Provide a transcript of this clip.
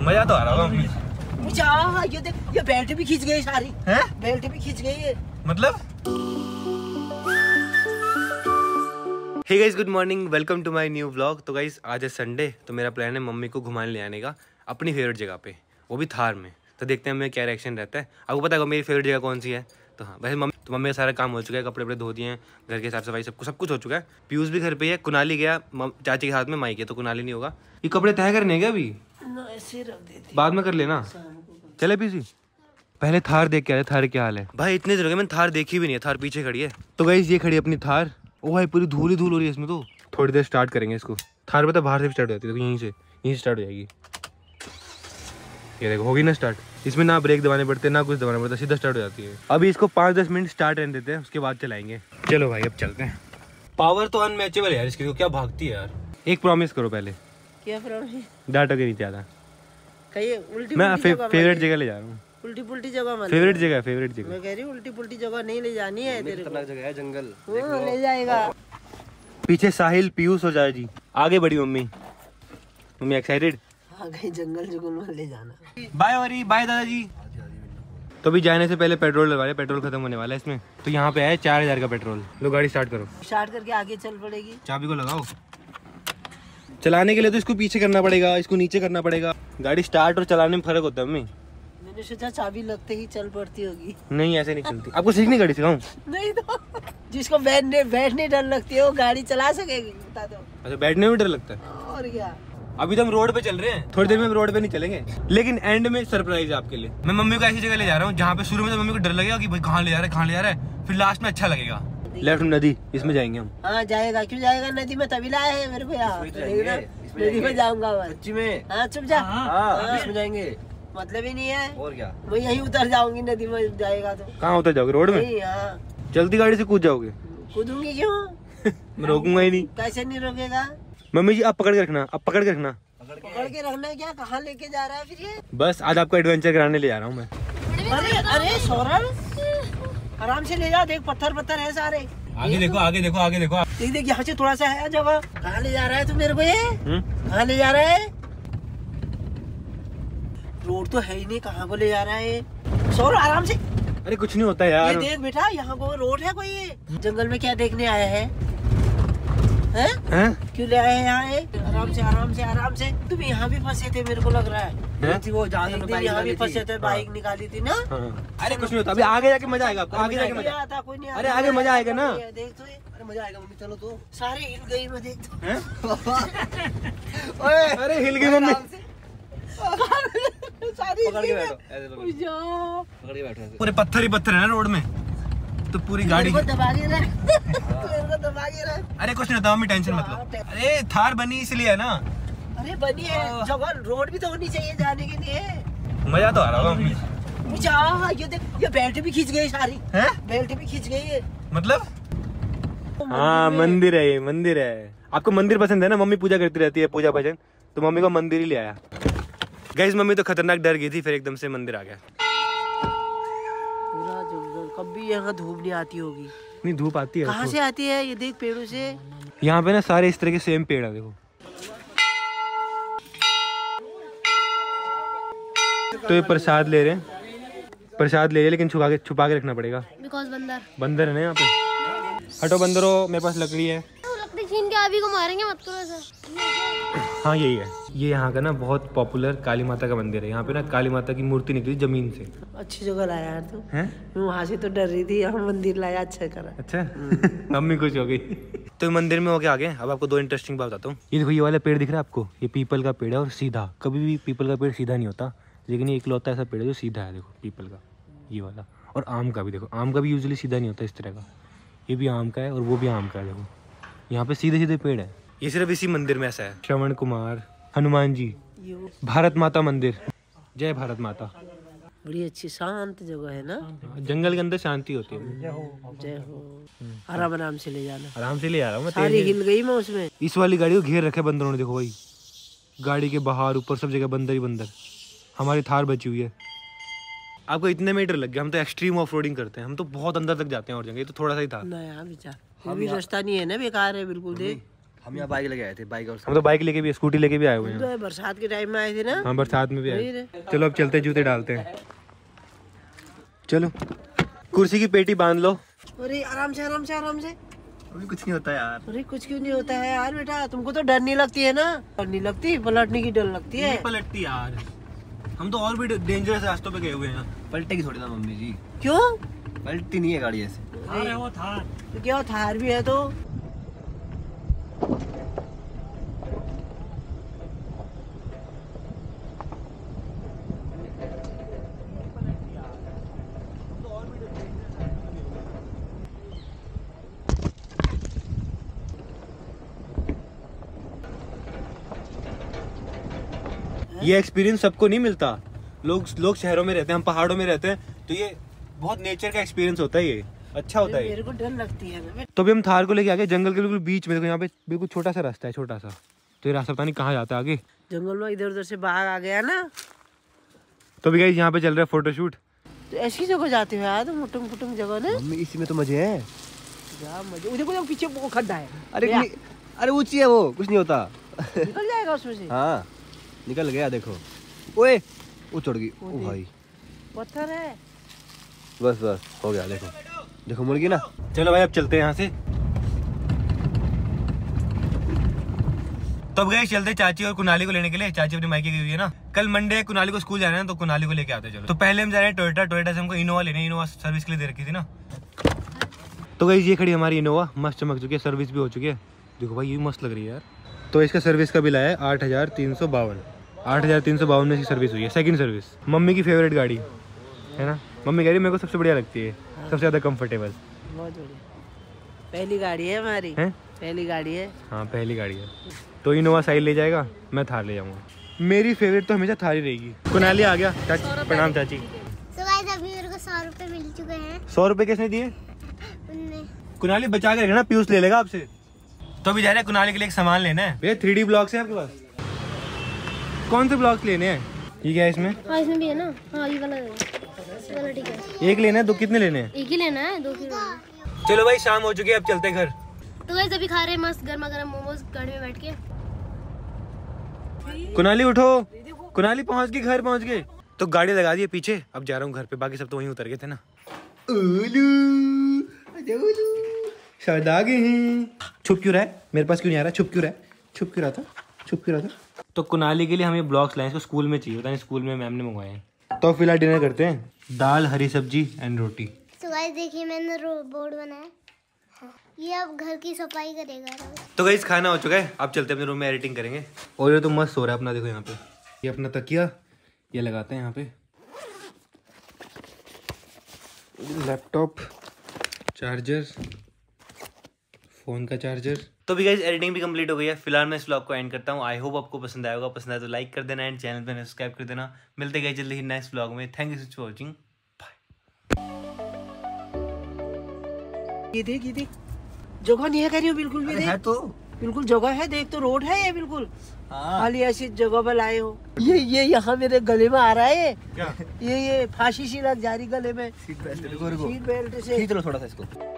मजा तो आ रहा होगा। ये देख, ये बैटरी भी खींच गई सारी है, बैटरी भी खींच गई है मतलब। Hey guys, good morning, welcome to my new vlog. तो गाइस आज है संडे, तो मेरा प्लान है मम्मी को घुमाने ले आने का अपनी फेवरेट जगह पे, वो भी थार में। तो देखते हैं मेरा क्या रिएक्शन रहता है। आपको पता होगा मेरी फेवरेट जगह कौन सी है। तो हाँ, वैसे मम्मी का सारा काम हो चुका है, कपड़े वपड़े धो दिए हैं, घर के साफ सफाई सब कुछ हो चुका है। पीयूष भी घर पे है, कुनाली गया चाची के साथ में, माइक है तो कुनाली नहीं होगा। ये कपड़े तय करने गए अभी, बाद में कर लेना। चले पीसी, पहले थार देख के आ रहे, थार क्या हाल है भाई। इतने दिन हो गए मैंने थार देखी भी नहीं है, थार पीछे खड़ी है। तो गाइस ये खड़ी अपनी थार। ओ भाई पूरी धूल ही धूल हो रही है इसमें। तो थोड़ी देर स्टार्ट करेंगे इसको। थार पता बाहर से स्टार्ट हो जाती है, तो यहीं से स्टार्ट हो जाएगी। ये देखो, होगी ना स्टार्ट। इसमें ना ब्रेक दबाने पड़ते ना कुछ दबाना पड़ता, सीधा स्टार्ट हो जाती है। अभी इसको 5-10 मिनट स्टार्ट रहने देते हैं, उसके बाद चलाएंगे। चलो भाई अब चलते हैं। पावर तो अनमैचेबल है यार इसकी, क्या भागती है यार। एक प्रॉमिस करो पहले। क्या प्रॉमिस? डांटोगे नहीं ज्यादा। मैं फेवरेट जगह ले जा रहा हूँ। उल्टी-पुल्टी जगह मत, फेवरेट जगह मैं कह रही हूं, उल्टी-पुल्टी जगह नहीं ले जानी है तेरे को। जगह है जंगल, वो ले जाएगा। पीछे साहिल, पीयूष हो जाए जी, आगे बड़ी मम्मी एक्साइटेड। हां गई, जंगल में ले जाना। बाय वरी, बाय दादाजी। तो अभी जाने से पहले पेट्रोल डलवा रहे, पेट्रोल खत्म होने वाला है इसमें। तो यहाँ पे है 4000 का पेट्रोल। लो गाड़ी स्टार्ट करो। स्टार्ट करके आगे चल पड़ेगी, चाबी को लगाओ। चलाने के लिए तो इसको पीछे करना पड़ेगा, इसको नीचे करना पड़ेगा। गाड़ी स्टार्ट और चलाने में फर्क होता है मम्मी। सोचा चाबी लगते ही चल पड़ती होगी। नहीं ऐसे नहीं चलती। आपको सीखनी गाड़ी सिखाऊं? नहीं तो जिसको बैठने डर लगती है वो गाड़ी चला सकेगी, बता दो। अच्छा बैठने में डर लगता है? और क्या। अभी तो हम रोड पे चल रहे हैं, थोड़ी देर में हम रोड पे नहीं चलेंगे, लेकिन एंड में सरप्राइज आपके लिए। मैं मम्मी को ऐसी जगह ले जा रहा हूँ जहाँ पे शुरू में तो मम्मी को डर लगेगा कि भाई कहाँ ले जा रहा है, फिर लास्ट में अच्छा लगेगा। लेफ्ट नदी, इसमें जाएंगे हम। हाँ जाएगा, क्यों जाएगा नदी में, तभी लाया है मेरे को। नदी में जाऊंगा, चुप जाएंगे मतलब ही नहीं है। और क्या, मैं यही उतर जाऊंगी नदी में। जाएगा तो कहाँ उतर जाओगे, रोड में? जल्दी गाड़ी से कूद जाओगे। कूदूंगी क्यों? मैं रोकूंगा ही नहीं। कैसे नहीं रोकेगा? मम्मी जी आप पकड़ के रखना, आप पकड़ के रखना। पकड़ के रखना क्या? कहाँ लेके जा रहा है फिर ये? बस आज आपको एडवेंचर कराने ले जा रहा हूँ मैं। अरे सौरभ आराम से ले जा, देख पत्थर है सारे। आगे देखो। देख यहाँ से थोड़ा सा है जगह। कहाँ ले जा रहा है तू मेरे को, ये कहाँ ले जा रहा है? रोड तो है ही नहीं, कहाँ को ले जा रहा है? सौर आराम से। अरे कुछ नहीं होता यार, ये देख बेटा यहाँ को रोड है कोई। ये जंगल में क्या देखने आया है? क्यों ले आए हैं यहाँ? आराम से। तुम यहाँ भी फंसे थे मेरे को लग रहा है। वो यहाँ भी फंसे थे, बाइक निकाली थी ना। अरे कुछ नहीं होता, अभी आगे जाके मजा आएगा। आगे जाके मजा आता, कोई नहीं। अरे आगे मजा आएगा ना, देख तो। अरे मजा आएगा मम्मी, चलो तो। सारे हिल गई मैं, देख तो। अरे हिल गई मम्मी, पूरे पत्थर ही पत्थर है ना रोड में, तो पूरी गाड़ी दबा के रख। अरे कुछ नहीं होता मम्मी, टेंशन मत लो। अरे थार बनी इसलिए है ना। अरे बनी है जगह, रोड भी तो होनी चाहिए जाने के लिए। मजा तो आ रहा होगा। ये देख, ये बैटरी भी खींच गई सारी है, बैटरी भी खींच गई है मतलब। हाँ मंदिर है, ये मंदिर है। आपको मंदिर पसंद है ना? मम्मी पूजा करती रहती है, पूजा भजन, तो मम्मी को मंदिर ही ले आया। गैस मम्मी तो खतरनाक डर गई थी, फिर एकदम से मंदिर आ गया। पूरा जंगल, कभी यहाँ धूप नहीं आती होगी। नहीं धूप आती है। कहाँ से आती है? ये देख पेड़ों से। यहाँ पे ना सारे इस तरह के सेम पेड़ है, देखो। तो ये प्रसाद ले रहे हैं, लेकिन छुपा के रखना पड़ेगा, बिकॉज बंदर है ना यहाँ पे। हटो बंदरो, मेरे पास लकड़ी है। अभी को मारेंगे मत करो ऐसा। हाँ यही है, ये यहाँ का ना बहुत पॉपुलर काली माता का मंदिर है। यहाँ पे ना काली माता की मूर्ति निकली जमीन से। अच्छी जगह लाया यार तू। मैं वहाँ से तो डर रही थी, यहाँ मंदिर लाया, अच्छा करा। अच्छा मम्मी खुश हो गई। तो मंदिर में हो के आगे अब आपको दो इंटरेस्टिंग बात बताता हूँ। ये देखो, ये वाला पेड़ दिख रहा है आपको, ये पीपल का पेड़ है। और सीधा, कभी भी पीपल का पेड़ सीधा नहीं होता, लेकिन ये इकलौता ऐसा पेड़ है जो सीधा है। देखो पीपल का ये वाला, और आम का भी देखो, आम का भी यूजली सीधा नहीं होता इस तरह का। ये भी आम का है और वो भी आम का है। देखो यहाँ पे सीधे सीधे पेड़ है। ये सिर्फ इसी मंदिर में ऐसा है। श्रवण कुमार, हनुमान जी, भारत माता मंदिर, जय भारत माता। बड़ी अच्छी शांत जगह है ना, जंगल के अंदर शांति होती है। जय हो। आराम से ले जाना, आराम से ले जा रहा हूँ। सारी हिल गई मैं उसमें। इस वाली गाड़ी को घेर रखे बंदरों ने, देखो भाई गाड़ी के बाहर ऊपर सब जगह बंदर ही बंदर। हमारी थार बची हुई है। आपको इतने में डर लग गया? हम तो एक्सट्रीम ऑफ रोडिंग करते हैं, हम तो बहुत अंदर तक जाते हैं और जगह। तो थोड़ा सा ही था, नया विचार। ये भी रास्ता नहीं है ना, बेकार है बिल्कुल। देख हम यहाँ बाइक लेके आए थे, बाइक और हम तो बाइक लेके भी स्कूटी लेके भी आए हुए हैं। बरसात के टाइम में आए थे ना। हाँ बरसात में भी आए। चलो अब चलते जूते डालते हैं। चलो कुर्सी की पेटी बांध लो। अरे आराम से आराम से आराम से। अभी कुछ नहीं होता यार। अरे कुछ क्यों नहीं होता है यार बेटा, तुमको तो डर नहीं लगती है ना? डर नहीं लगती, पलटने की डर लगती है। पलटती यार, हम तो और भी डेंजरस रास्तों पे गए हुए हैं। पलटेगी थोड़ी ना मम्मी जी। क्यों पलटती नहीं है गाड़ी ऐसे? अरे वो थार तो क्या, थार भी है तो। ये एक्सपीरियंस सबको नहीं मिलता। लोग शहरों में रहते हैं, हम पहाड़ों में रहते हैं, तो ये बहुत नेचर का एक्सपीरियंस होता है, ये अच्छा होता है। मेरे को डर लगती है। तो अभी हम थार को लेके आ गए जंगल के बिल्कुल बीच में। देखो यहाँ पे बिल्कुल छोटा सा रास्ता है, छोटा सा। तो ये रास्ता पता नहीं कहाँ जाता है आगे जंगल में। इधर उधर से बाघ आ गया ना। तो अभी यहाँ पे चल रहा है फोटोशूट। तो ऐसी जगह जाते हो यार, मुटुम फुटुम जगह ना, इसी में तो मजे है। पीछे वो खड्डा है। अरे ऊंची है वो, कुछ नहीं होता, निकल जाएगा उसमें से। हाँ निकल गया देखो। ओए वो चढ़ गई। ओ भाई पत्थर है। बस बस हो गया, देखो देखो मुर्गी ना। चलो भाई अब चलते हैं यहाँ से। तो अब गए चलते चाची और कुनाली को लेने के लिए। चाची अपने मायके गई हुई है ना, कल मंडे कुनाली को स्कूल जा रहे हैं, तो कुनाली को लेके आते हैं। चलो तो पहले हम जा रहे हैं टोयोटा। टोयोटा से हमको इनोवा लेनी है, इनोवा सर्विस के लिए दे रखी थी ना। तो गई ये खड़ी हमारी इनोवा, मस्त चमक चुकी है, सर्विस भी हो चुकी है। देखो भाई ये मस्त लग रही है यार। तो इसका सर्विस का बिल आया 8,352। 8,352 में इसकी सर्विस हुई है, सेकंड सर्विस। मम्मी की फेवरेट गाड़ी है ना, मम्मी कह रही मेरे को सबसे बढ़िया लगती है। हाँ। सबसे ज़्यादा कंफर्टेबल, बहुत बढ़िया। पहली गाड़ी है हमारी, है पहली गाड़ी है। हाँ पहली गाड़ी है। तो इनोवा साइड ले जाएगा, मैं थार ले जाऊँगा। मेरी फेवरेट तो हमेशा थार ही रहेगी। कुनाली आ गया। प्रणाम चाची। 100 रुपये मिल चुके हैं। 100 रुपये किसने दिए? कुनाली बचा के रखना ना, पीयूष ले लेगा आपसे। तो अभी जा रहे हैं कुनाली के लिए एक सामान लेना है। भैया 3D ब्लॉक्स हैं आपके पास? कौन से ब्लॉक्स लेने हैं? ये क्या है इसमें? हाँ इसमें भी है ना। हाँ ये वाला ठीक है। एक लेना है, दो कितने लेने हैं? एक ही लेना है, दो किलो। चलो भाई शाम हो चुकी है, अब चलते हैं घर। तो गाइस अभी खा रहे हैं मस्त गर्मा गर्म मोमोज गाड़ी में बैठ के। कुनाली उठो, कुनाली पहुँच गई, घर पहुँच गए। तो गाड़ी लगा दी पीछे, अब जा रहा हूँ घर पे। बाकी सब तो वहीं उतर गए थे ना। शायद आ गए हैं। छुप क्यों रहा है मेरे पास, क्यों नहीं आ रहा? छुप क्यों रहा है? छुप क्यों रहा था? छुप क्यों रहा था? तो कुनाली के लिए हमें ब्लॉक्स लाए, इसको स्कूल में चाहिए, पता नहीं स्कूल में मैम ने मंगवाए हैं। तो फिलहाल डिनर करते हैं, दाल हरी सब्जी एंड रोटी। तो गाइस देखिए मैंने बोर्ड बनाया, ये अब घर की सफाई करेगा। तो गाइस खाना हो चुका है, अब चलते हैं अपने रूम में, एडिटिंग करेंगे। और ये तो मस्त हो रहा है अपना, देखो यहाँ पे ये अपना तकिया ये लगाते हैं यहाँ पे, लैपटॉप, चार्जर, फोन का चार्जर। तो भी गाइस एडिटिंग भी कंप्लीट हो गई है। फिलहाल मैं इस व्लॉग को एंड करता हूँ। आई होप आपको पसंद आएगा, पसंद आए तो लाइक कर देना एंड चैनल पर सब्सक्राइब कर देना। मिलते गए जल्दी ही नेक्स्ट व्लॉग में। Thank you for watching. Bye. ये देख जगह नहीं है, कह रही हूँ बिल्कुल भी है तो बिल्कुल जगह है, देख तो रोड है ये बिल्कुल। खाली ऐसी जगह पर लाए हो। ये यहाँ मेरे गले में आ रहा है क्या? ये फांसी सी लग जा रही गले में, सीट बेल्ट से खींच लो थोड़ा सा इसको।